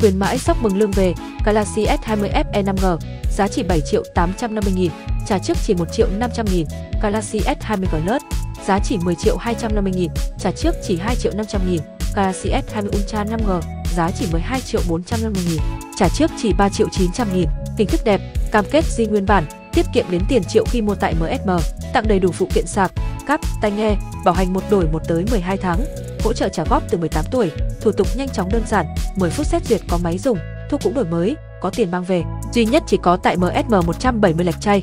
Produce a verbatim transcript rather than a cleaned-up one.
khuyến mãi sóc mừng lương về, Galaxy S hai mươi ép e năm G, giá chỉ bảy triệu tám trăm năm mươi nghìn, trả trước chỉ một triệu năm trăm nghìn, Galaxy S hai mươi Plus, giá chỉ mười triệu hai trăm năm mươi nghìn, trả trước chỉ hai triệu năm trăm nghìn, Galaxy S hai mươi Ultra năm G, giá chỉ mười hai triệu bốn trăm năm mươi nghìn, trả trước chỉ ba triệu chín trăm nghìn, hình thức đẹp, cam kết di nguyên bản, tiết kiệm đến tiền triệu khi mua tại em ét em, tặng đầy đủ phụ kiện sạc, cáp, tai nghe, bảo hành một đổi một tới mười hai tháng, hỗ trợ trả góp từ mười tám tuổi, thủ tục nhanh chóng đơn giản, mười phút xét duyệt có máy dùng, thuốc cũng đổi mới, có tiền mang về, duy nhất chỉ có tại em ét em một trăm bảy mươi Lạch Tray.